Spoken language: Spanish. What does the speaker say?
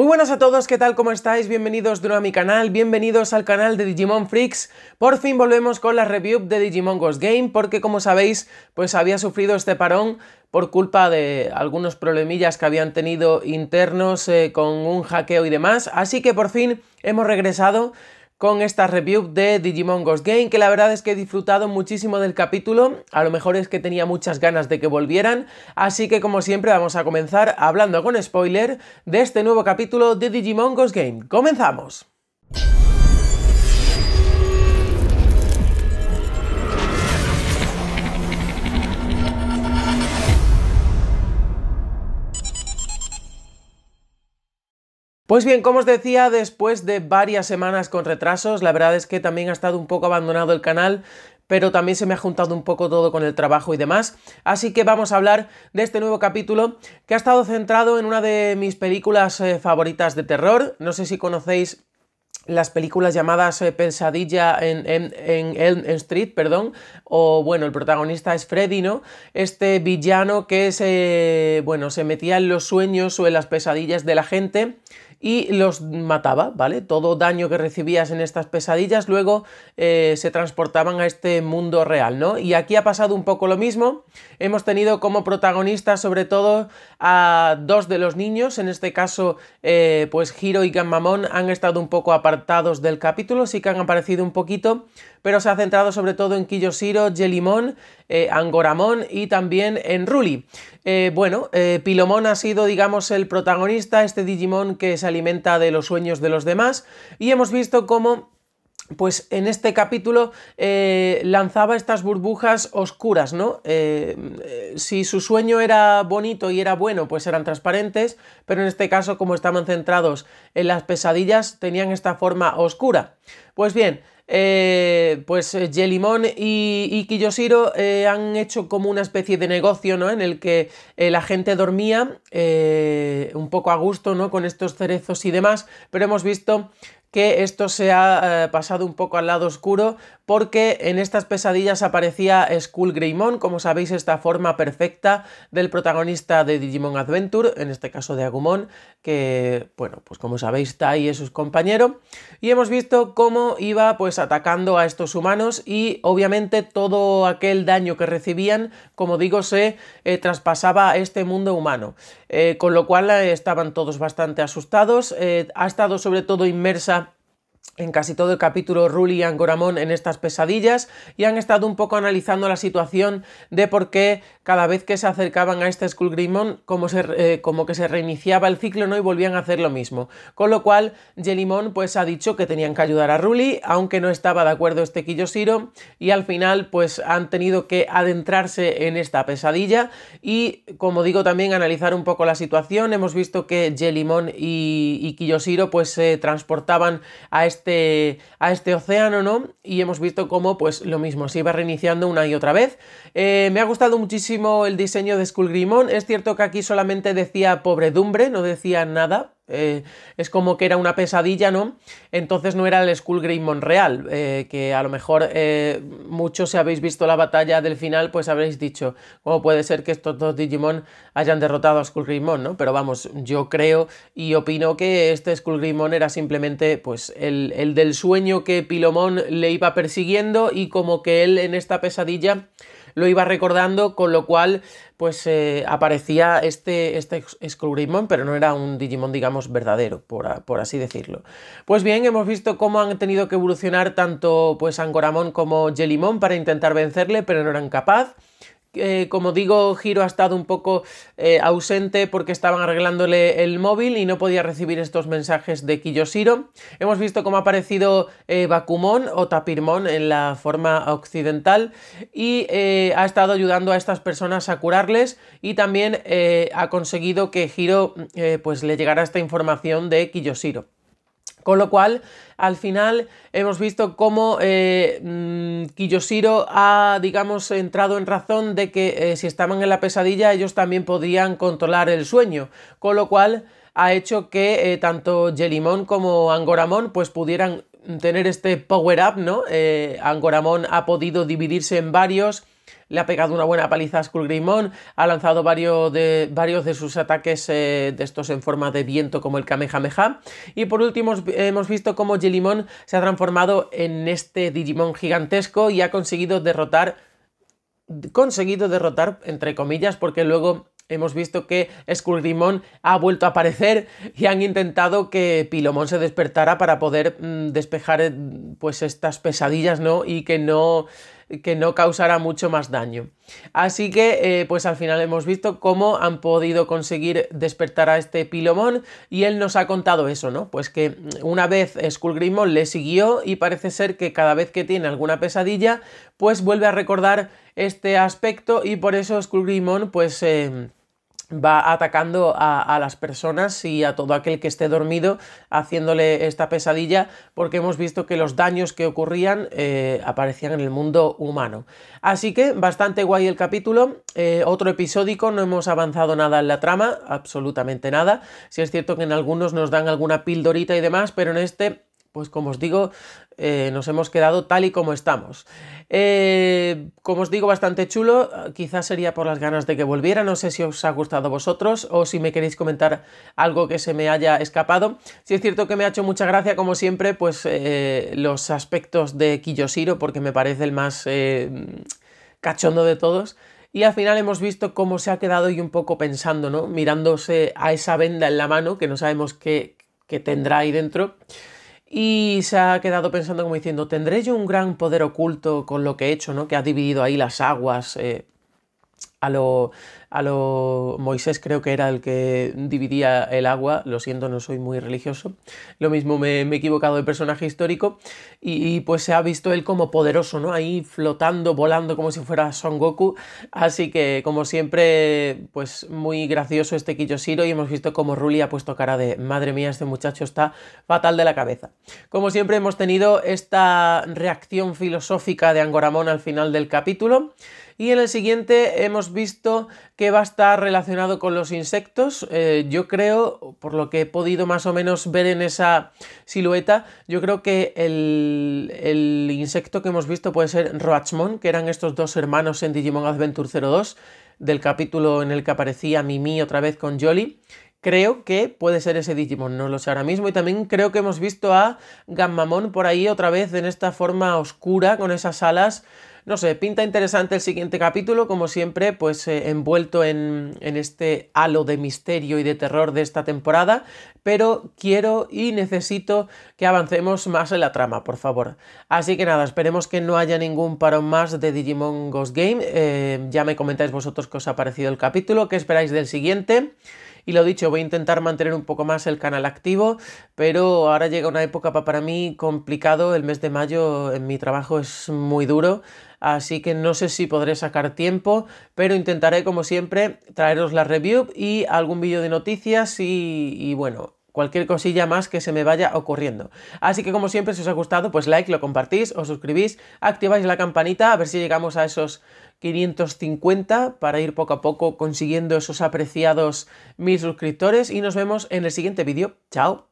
Muy buenas a todos, ¿qué tal? ¿Cómo estáis? Bienvenidos de nuevo a mi canal, bienvenidos al canal de Digimon Freaks. Por fin volvemos con la review de Digimon Ghost Game, porque como sabéis, pues había sufrido este parón por culpa de algunos problemillas que habían tenido internos con un hackeo y demás, así que por fin hemos regresado con esta review de Digimon Ghost Game, que la verdad es que he disfrutado muchísimo del capítulo, a lo mejor es que tenía muchas ganas de que volvieran, así que como siempre vamos a comenzar hablando con spoiler de este nuevo capítulo de Digimon Ghost Game. ¡Comenzamos! Pues bien, como os decía, después de varias semanas con retrasos, la verdad es que también ha estado un poco abandonado el canal, pero también se me ha juntado un poco todo con el trabajo y demás, así que vamos a hablar de este nuevo capítulo que ha estado centrado en una de mis películas favoritas de terror. No sé si conocéis las películas llamadas Pesadilla en Elm Street, perdón, o bueno, el protagonista es Freddy, ¿no? Este villano que se metía en los sueños o en las pesadillas de la gente y los mataba, ¿vale? Todo daño que recibías en estas pesadillas luego se transportaban a este mundo real, ¿no? Y aquí ha pasado un poco lo mismo. Hemos tenido como protagonistas sobre todo a dos de los niños, en este caso pues Hiro y Gammamon han estado un poco apartados del capítulo, sí que han aparecido un poquito, pero se ha centrado sobre todo en Kiyoshiro, Jellymon, Angoramon y también en Ruli. Pillomon ha sido, digamos, el protagonista, este Digimon que se alimenta de los sueños de los demás, y hemos visto cómo, pues en este capítulo lanzaba estas burbujas oscuras, ¿no? Si su sueño era bonito y era bueno, pues eran transparentes, pero en este caso, como estaban centrados en las pesadillas, tenían esta forma oscura. Pues bien, pues Jellymon y Kiyoshiro han hecho como una especie de negocio, ¿no? En el que la gente dormía un poco a gusto, ¿no? Con estos cerezos y demás, pero hemos visto que esto se ha pasado un poco al lado oscuro, porque en estas pesadillas aparecía SkullGreymon, como sabéis, esta forma perfecta del protagonista de Digimon Adventure, en este caso de Agumon, que, bueno, pues como sabéis, Tai es su compañero, y hemos visto cómo iba, pues, atacando a estos humanos, y obviamente todo aquel daño que recibían, como digo, se traspasaba a este mundo humano, con lo cual estaban todos bastante asustados. Ha estado sobre todo inmersa en casi todo el capítulo Ruli y Angoramon en estas pesadillas, y han estado un poco analizando la situación de por qué cada vez que se acercaban a este SkullGreymon como que se reiniciaba el ciclo, ¿no? Y volvían a hacer lo mismo. Con lo cual Jellymon pues ha dicho que tenían que ayudar a Ruli, aunque no estaba de acuerdo este Kiyoshiro, y al final pues han tenido que adentrarse en esta pesadilla y, como digo, también analizar un poco la situación. Hemos visto que Jellymon y Kiyoshiro pues se transportaban a este océano, ¿no? Y hemos visto cómo, pues, lo mismo, se iba reiniciando una y otra vez. Me ha gustado muchísimo el diseño de SkullGreymon. Es cierto que aquí solamente decía pobredumbre, no decía nada. Es como que era una pesadilla, ¿no? Entonces no era el SkullGreymon real, que a lo mejor muchos, si habéis visto la batalla del final, pues habréis dicho, ¿cómo puede ser que estos dos Digimon hayan derrotado a SkullGreymon, ¿no? Pero vamos, yo creo y opino que este SkullGreymon era simplemente, pues, el del sueño que Pillomon le iba persiguiendo, y como que él en esta pesadilla lo iba recordando, con lo cual pues aparecía este SkullGreymon, pero no era un Digimon, digamos, verdadero, por así decirlo. Pues bien, hemos visto cómo han tenido que evolucionar tanto pues Angoramon como Jellymon para intentar vencerle, pero no eran capaces. Como digo, Hiro ha estado un poco ausente porque estaban arreglándole el móvil y no podía recibir estos mensajes de Kiyoshiro. Hemos visto cómo ha aparecido Bakumon o Tapirmon en la forma occidental y ha estado ayudando a estas personas a curarles, y también ha conseguido que Hiro pues le llegara esta información de Kiyoshiro. Con lo cual, al final hemos visto cómo Kiyoshiro ha, digamos, entrado en razón de que si estaban en la pesadilla ellos también podían controlar el sueño, con lo cual ha hecho que tanto Jellymon como Angoramon pues pudieran tener este power up, ¿no? Angoramon ha podido dividirse en varios, le ha pegado una buena paliza a SkullGreymon, ha lanzado varios de sus ataques de estos en forma de viento como el Kamehameha, y por último hemos visto cómo Jellymon se ha transformado en este Digimon gigantesco y ha conseguido derrotar, entre comillas, porque luego hemos visto que SkullGreymon ha vuelto a aparecer y han intentado que Pillomon se despertara para poder despejar pues estas pesadillas, ¿no? Y que no causara mucho más daño. Así que pues al final hemos visto cómo han podido conseguir despertar a este Pillomon, y él nos ha contado eso, ¿no? Pues que una vez SkullGreymon le siguió, y parece ser que cada vez que tiene alguna pesadilla pues vuelve a recordar este aspecto, y por eso SkullGreymon pues va atacando a las personas y a todo aquel que esté dormido haciéndole esta pesadilla, porque hemos visto que los daños que ocurrían aparecían en el mundo humano. Así que bastante guay el capítulo, otro episódico, no hemos avanzado nada en la trama, absolutamente nada. Sí es cierto que en algunos nos dan alguna pildorita y demás, pero en este, pues como os digo, nos hemos quedado tal y como estamos. Como os digo, bastante chulo, quizás sería por las ganas de que volviera, no sé si os ha gustado a vosotros o si me queréis comentar algo que se me haya escapado. Sí es cierto que me ha hecho mucha gracia, como siempre, pues los aspectos de Kiyoshiro, porque me parece el más cachondo de todos. Y al final hemos visto cómo se ha quedado y un poco pensando, ¿no? Mirándose a esa venda en la mano, que no sabemos qué tendrá ahí dentro. Y se ha quedado pensando como diciendo, ¿tendré yo un gran poder oculto con lo que he hecho, ¿no? Que ha dividido ahí las aguas a lo Moisés, creo que era el que dividía el agua. Lo siento, no soy muy religioso. Lo mismo me he equivocado de personaje histórico. Y pues se ha visto él como poderoso, ¿no? Ahí flotando, volando como si fuera Son Goku. Así que, como siempre, pues muy gracioso este Kiyoshiro, y hemos visto como Ruli ha puesto cara de madre mía, este muchacho está fatal de la cabeza. Como siempre hemos tenido esta reacción filosófica de Angoramon al final del capítulo. Y en el siguiente hemos visto que va a estar relacionado con los insectos. Yo creo, por lo que he podido más o menos ver en esa silueta, yo creo que el insecto que hemos visto puede ser Roachmon, que eran estos dos hermanos en Digimon Adventure 02, del capítulo en el que aparecía Mimi otra vez con Jolly. Creo que puede ser ese Digimon, no lo sé ahora mismo. Y también creo que hemos visto a Gammamon por ahí otra vez en esta forma oscura, con esas alas. No sé, pinta interesante el siguiente capítulo, como siempre, pues envuelto en este halo de misterio y de terror de esta temporada, pero quiero y necesito que avancemos más en la trama, por favor. Así que nada, esperemos que no haya ningún parón más de Digimon Ghost Game. Ya me comentáis vosotros qué os ha parecido el capítulo, qué esperáis del siguiente. Y lo dicho, voy a intentar mantener un poco más el canal activo, pero ahora llega una época para mí complicado, el mes de mayo en mi trabajo es muy duro, así que no sé si podré sacar tiempo, pero intentaré, como siempre, traeros la review y algún vídeo de noticias y bueno, cualquier cosilla más que se me vaya ocurriendo. Así que como siempre, si os ha gustado, pues like, lo compartís, os suscribís, activáis la campanita, a ver si llegamos a esos 550 para ir poco a poco consiguiendo esos apreciados 1000 suscriptores, y nos vemos en el siguiente vídeo. ¡Chao!